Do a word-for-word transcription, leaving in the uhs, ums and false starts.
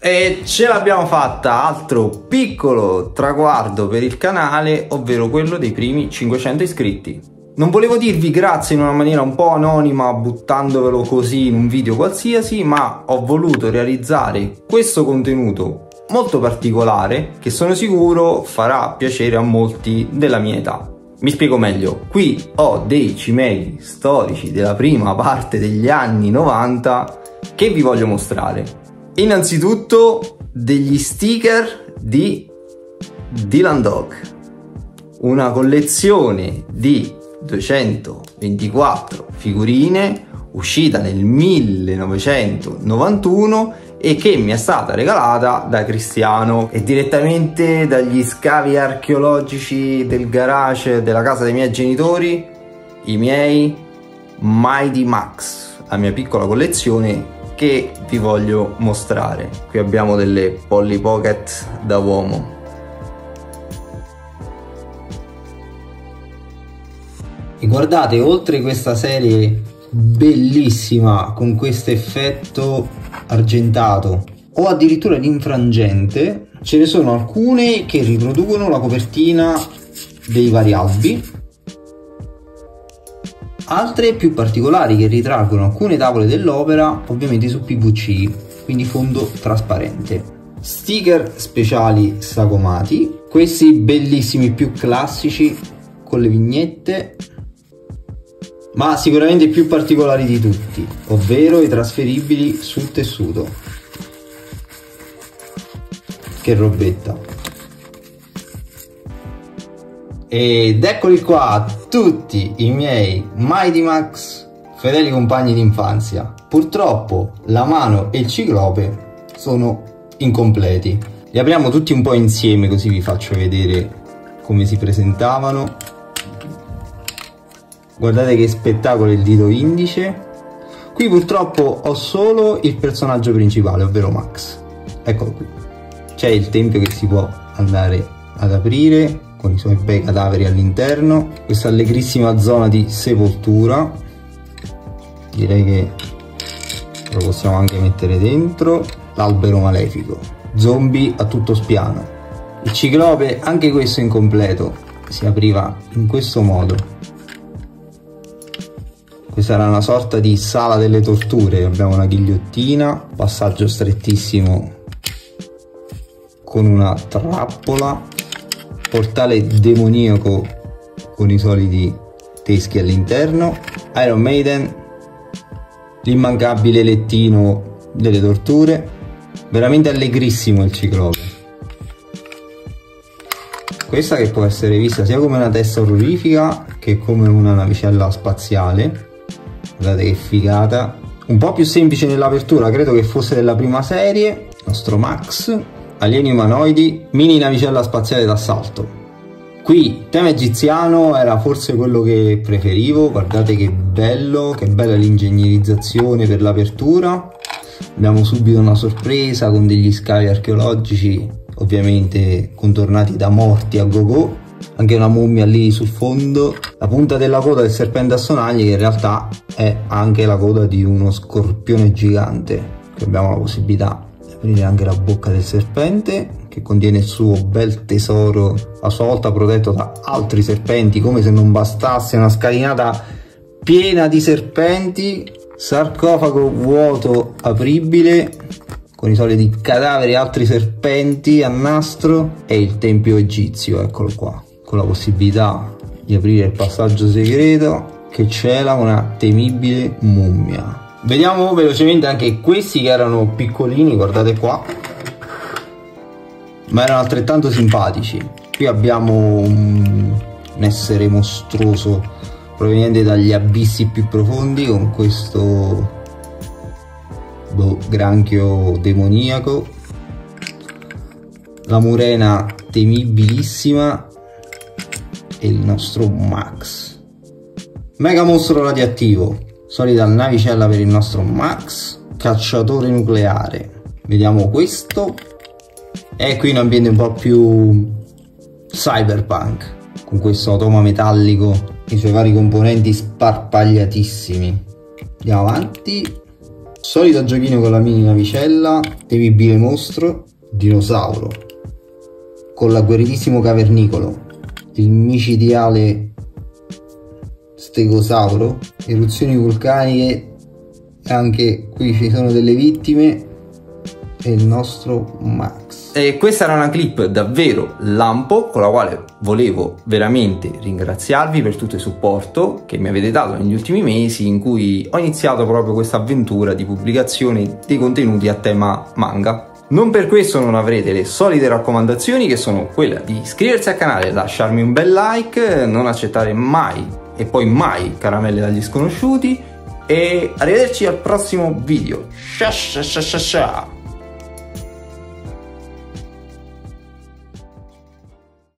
E ce l'abbiamo fatta, altro piccolo traguardo per il canale, ovvero quello dei primi cinquecento iscritti. Non volevo dirvi grazie in una maniera un po' anonima, buttandovelo così in un video qualsiasi, ma ho voluto realizzare questo contenuto molto particolare che sono sicuro farà piacere a molti della mia età. Mi spiego meglio, qui ho dei cimeli storici della prima parte degli anni novanta che vi voglio mostrare. Innanzitutto degli sticker di Dylan Dog, una collezione di duecentoventiquattro figurine uscita nel millenovecentonovantuno e che mi è stata regalata da Cristiano e direttamente dagli scavi archeologici del garage della casa dei miei genitori, i miei Mighty Max, la mia piccola collezione che vi voglio mostrare. Qui abbiamo delle Polly Pocket da uomo. E guardate, oltre questa serie bellissima con questo effetto argentato o addirittura l'infrangente, ce ne sono alcune che riproducono la copertina dei vari albi, altre più particolari che ritraggono alcune tavole dell'opera, ovviamente su P V C, quindi fondo trasparente. Sticker speciali sagomati, questi bellissimi più classici con le vignette, ma sicuramente i più particolari di tutti, ovvero i trasferibili sul tessuto. Che robetta! Ed eccoli qua tutti i miei Mighty Max, fedeli compagni d'infanzia. Purtroppo la mano e il ciclope sono incompleti. Li apriamo tutti un po' insieme così vi faccio vedere come si presentavano. Guardate che spettacolo il dito indice. Qui purtroppo ho solo il personaggio principale, ovvero Max. Eccolo qui. C'è il tempio che si può andare ad aprire con i suoi bei cadaveri all'interno, questa allegrissima zona di sepoltura, direi che lo possiamo anche mettere dentro, l'albero malefico, zombie a tutto spiano, il ciclope anche questo incompleto, si apriva in questo modo, questa era una sorta di sala delle torture, abbiamo una ghigliottina, passaggio strettissimo con una trappola, portale demoniaco con i soliti teschi all'interno, Iron Maiden, l'immancabile lettino delle torture, veramente allegrissimo il ciclope. Questa che può essere vista sia come una testa orrorifica che come una navicella spaziale, guardate che figata, un po' più semplice nell'apertura, credo che fosse della prima serie, il nostro Max. Alieni umanoidi, mini navicella spaziale d'assalto. Qui tema egiziano era forse quello che preferivo, guardate che bello, che bella l'ingegnerizzazione per l'apertura. Abbiamo subito una sorpresa con degli scavi archeologici, ovviamente contornati da morti a gogo, anche una mummia lì sul fondo, la punta della coda del serpente a sonagli che in realtà è anche la coda di uno scorpione gigante, che abbiamo la possibilità aprire anche la bocca del serpente che contiene il suo bel tesoro, a sua volta protetto da altri serpenti, come se non bastasse una scalinata piena di serpenti, sarcofago vuoto apribile con i soliti cadaveri e altri serpenti a nastro e il tempio egizio, eccolo qua, con la possibilità di aprire il passaggio segreto che cela una temibile mummia. Vediamo velocemente anche questi che erano piccolini, guardate qua, ma erano altrettanto simpatici. Qui abbiamo un essere mostruoso proveniente dagli abissi più profondi con questo boh, granchio demoniaco, la murena temibilissima e il nostro Max, mega mostro radioattivo. Solita navicella per il nostro Max, cacciatore nucleare. Vediamo questo. E qui un ambiente un po' più cyberpunk, con questo automa metallico, i suoi vari componenti sparpagliatissimi. Andiamo avanti. Solito giochino con la mini navicella, temibile mostro, dinosauro, con l'agguerritissimo cavernicolo, il micidiale stegosauro, eruzioni vulcaniche, anche qui ci sono delle vittime, e il nostro Max. E questa era una clip davvero lampo, con la quale volevo veramente ringraziarvi per tutto il supporto che mi avete dato negli ultimi mesi, in cui ho iniziato proprio questa avventura di pubblicazione dei contenuti a tema manga. Non per questo non avrete le solite raccomandazioni, che sono quella di iscriversi al canale, lasciarmi un bel like, non accettare mai e poi mai caramelle dagli sconosciuti, e arrivederci al prossimo video. Sha sha sha sha sha.